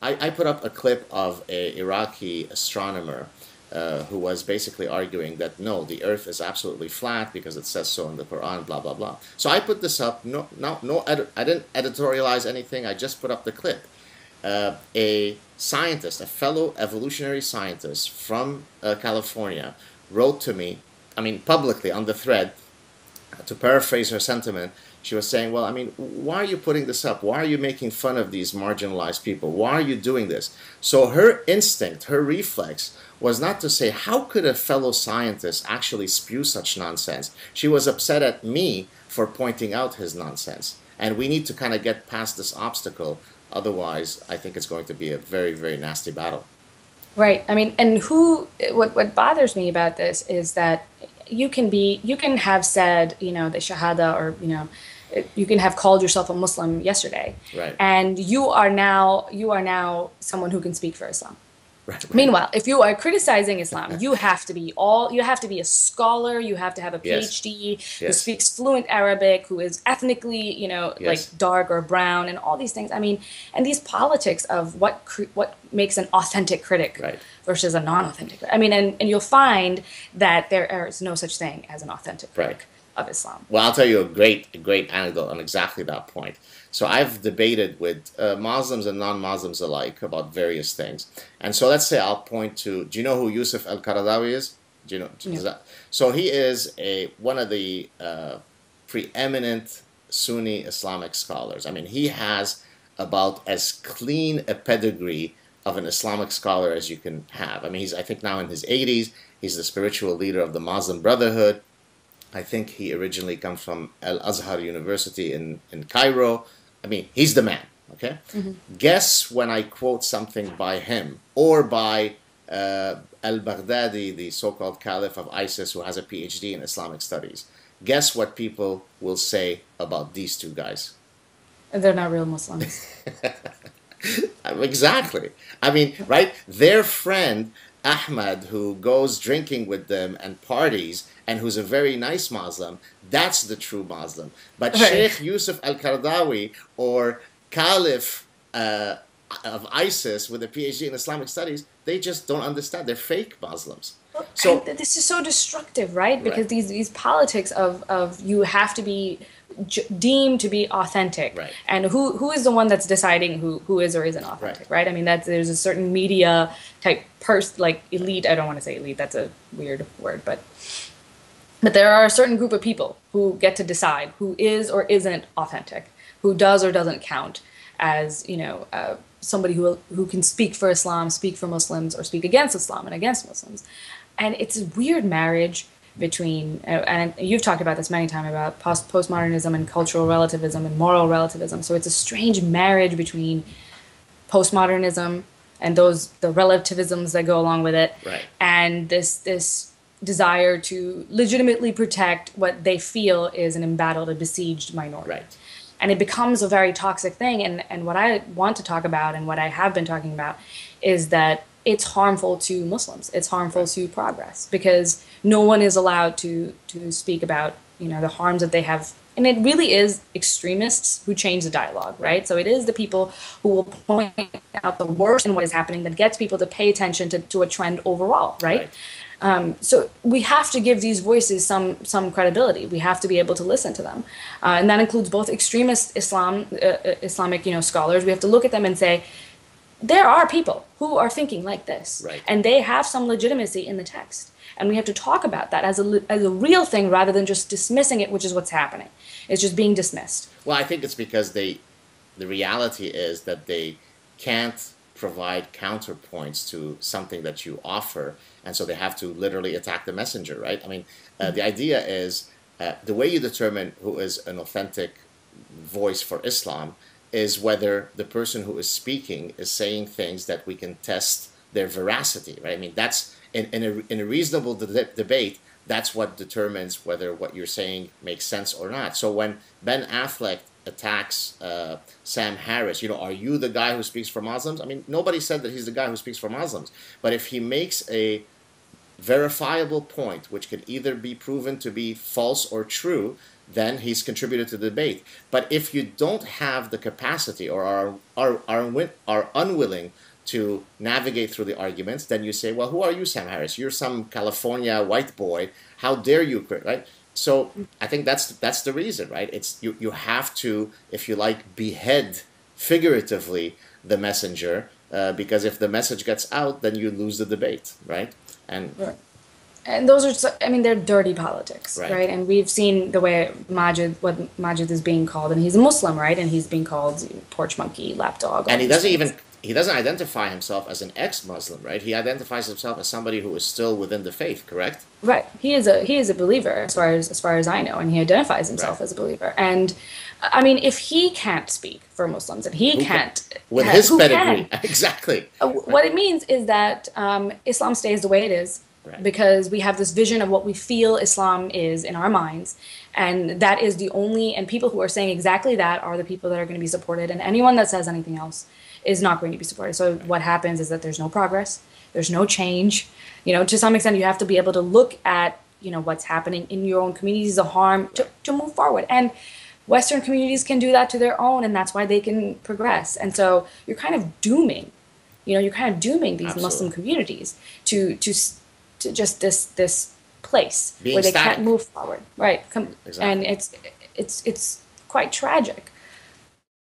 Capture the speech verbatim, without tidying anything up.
I, I put up a clip of an Iraqi astronomer uh, who was basically arguing that no, the earth is absolutely flat because it says so in the Quran, blah, blah, blah. So I put this up, no, no, no edit, I didn't editorialize anything, I just put up the clip. Uh, a scientist, a fellow evolutionary scientist from uh, California wrote to me, I mean publicly on the thread, to paraphrase her sentiment, she was saying, well, I mean, why are you putting this up? Why are you making fun of these marginalized people? Why are you doing this? So her instinct, her reflex was not to say, how could a fellow scientist actually spew such nonsense? She was upset at me for pointing out his nonsense. And we need to kind of get past this obstacle. Otherwise, I think it's going to be a very, very nasty battle. Right. I mean, and who, what, what bothers me about this is that you can be, you can have said, you know, the Shahada, or, you know, you can have called yourself a Muslim yesterday. Right. And you are now, you are now someone who can speak for Islam. Right, right. Meanwhile, if you are criticizing Islam, you have to be all, you have to be a scholar, you have to have a PhD, yes. who yes. speaks fluent Arabic, who is ethnically, you know, yes. like dark or brown and all these things. I mean, and these politics of what, what makes an authentic critic right. versus a non-authentic. I mean, and, and you'll find that there is no such thing as an authentic critic right. of Islam. Well, I'll tell you a great, a great anecdote on exactly that point. So I've debated with uh, Muslims and non-Muslims alike about various things. And so let's say I'll point to, do you know who Yusuf Al-Qaradawi is? Do you know? Yeah. That, so he is a, one of the uh, preeminent Sunni Islamic scholars. I mean, he has about as clean a pedigree of an Islamic scholar as you can have. I mean, he's, I think, now in his eighties. He's the spiritual leader of the Muslim Brotherhood. I think he originally comes from Al-Azhar University in, in Cairo. I mean, he's the man, okay? Mm-hmm. Guess when I quote something by him or by uh, al-Baghdadi, the so-called caliph of ISIS who has a PhD in Islamic studies. Guess what people will say about these two guys? They're not real Muslims. Exactly. I mean, right? Their friend, Ahmad, who goes drinking with them and parties, and who's a very nice Muslim, that's the true Muslim. But right. Sheikh Yusuf Al-Qaradawi, or Caliph uh, of ISIS with a PhD in Islamic studies, they just don't understand. They're fake Muslims. Well, so this is so destructive, right? Because right. these these politics of, of you have to be deemed to be authentic, right. and who who is the one that's deciding who who is or isn't authentic, right? right? I mean, that's, there's a certain media type person, like elite. I don't want to say elite; that's a weird word, but but there are a certain group of people who get to decide who is or isn't authentic, who does or doesn't count as, you know, uh, somebody who who can speak for Islam, speak for Muslims, or speak against Islam and against Muslims, and it's a weird marriage between, and you've talked about this many times, about post postmodernism and cultural relativism and moral relativism. So it's a strange marriage between postmodernism and those the relativisms that go along with it, right. and this this desire to legitimately protect what they feel is an embattled, a besieged minority. Right. And it becomes a very toxic thing. And, and what I want to talk about and what I have been talking about is that it's harmful to Muslims. It's harmful to progress because no one is allowed to to speak about, you know, the harms that they have. And it really is extremists who change the dialogue, right? So it is the people who will point out the worst in what is happening that gets people to pay attention to, to a trend overall, right? right. Um, so we have to give these voices some some credibility. We have to be able to listen to them, uh, and that includes both extremist Islam, uh, Islamic, you know, scholars. We have to look at them and say, there are people who are thinking like this, right. and they have some legitimacy in the text. And we have to talk about that as a, as a real thing rather than just dismissing it, which is what's happening. It's just being dismissed. Well, I think it's because they, the reality is that they can't provide counterpoints to something that you offer, and so they have to literally attack the messenger, right? I mean, uh, mm-hmm. the idea is uh, the way you determine who is an authentic voice for Islam is whether the person who is speaking is saying things that we can test their veracity, right? I mean, that's in, in, a, in a reasonable de debate, that's what determines whether what you're saying makes sense or not. So when Ben Affleck attacks uh, Sam Harris, you know, are you the guy who speaks for Muslims? I mean, nobody said that he's the guy who speaks for Muslims. But if he makes a verifiable point, which can either be proven to be false or true, then he's contributed to the debate. But if you don't have the capacity or are, are, are, are unwilling to navigate through the arguments, then you say, well, who are you, Sam Harris? You're some California white boy. How dare you, right? So I think that's, that's the reason, right? It's, you, you have to, if you like, behead figuratively the messenger, uh, because if the message gets out, then you lose the debate, right? And right. And those are, so, I mean, they're dirty politics, right. right? And we've seen the way Majid, what Majid is being called, and he's a Muslim, right? And he's being called porch monkey, lapdog. And he doesn't things. even, he doesn't identify himself as an ex-Muslim, right? He identifies himself as somebody who is still within the faith, correct? Right. He is a, he is a believer, as far as, as far as I know, and he identifies himself right. as a believer. And, I mean, if he can't speak for Muslims, and he who can't... Can, with can, his pedigree, exactly. Uh, right. What it means is that um, Islam stays the way it is, right. because we have this vision of what we feel Islam is in our minds, and that is the only, and people who are saying exactly that are the people that are going to be supported, and anyone that says anything else is not going to be supported. So right. what happens is that there's no progress, there's no change. You know, to some extent you have to be able to look at, you know, what's happening in your own communities, the harm, to, to move forward. And Western communities can do that to their own, and that's why they can progress. And so you're kind of dooming, you know, you're kind of dooming these Absolutely. Muslim communities to, to, to just this this place Being where they static. can't move forward, right? Com exactly. And it's it's it's quite tragic.